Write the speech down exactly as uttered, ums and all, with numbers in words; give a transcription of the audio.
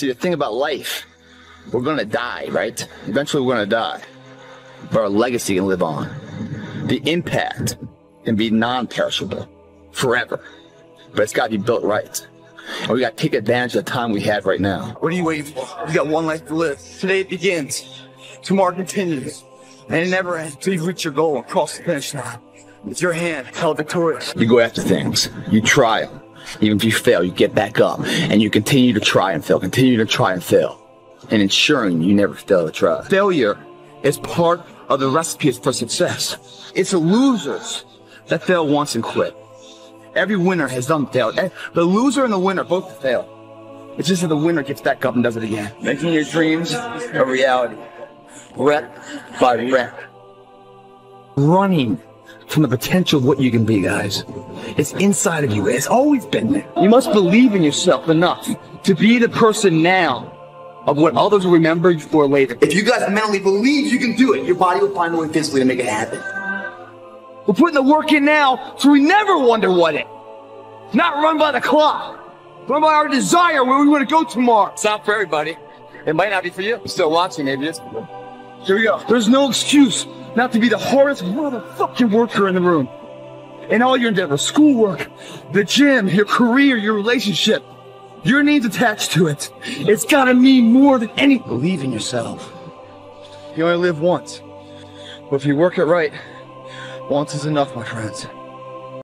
See, the thing about life, we're going to die, right? Eventually we're going to die. But our legacy can live on. The impact can be non-perishable forever. But it's got to be built right. And we got to take advantage of the time we have right now. What are you waiting for? We got one life to live. Today it begins. Tomorrow continues. And it never ends until you reach your goal and cross the finish line. It's your hand held victorious. You go after things. You try them. Even if you fail, you get back up. And you continue to try and fail. Continue to try and fail. And ensuring you never fail to try. Failure is part of the recipe for success. It's the losers that fail once and quit. Every winner has done failed. The loser and the winner both fail. It's just that the winner gets back up and does it again. Making your dreams a reality. Rep by rep. Running from the potential of what you can be, guys. It's inside of you. It's always been there. You must believe in yourself enough to be the person now of what others will remember you for later. If you guys mentally believe you can do it, your body will find a way physically to make it happen. We're putting the work in now so we never wonder what it. Not run by the clock. Run by our desire where we want to go tomorrow. It's not for everybody. It might not be for you. I'm still watching, maybe it's for you. Here we go. There's no excuse not to be the hardest motherfucking worker in the room. In all your endeavors, schoolwork, the gym, your career, your relationship, your name's attached to it. It's gotta mean more than any. Believe in yourself. You only live once. But if you work it right, once is enough, my friends.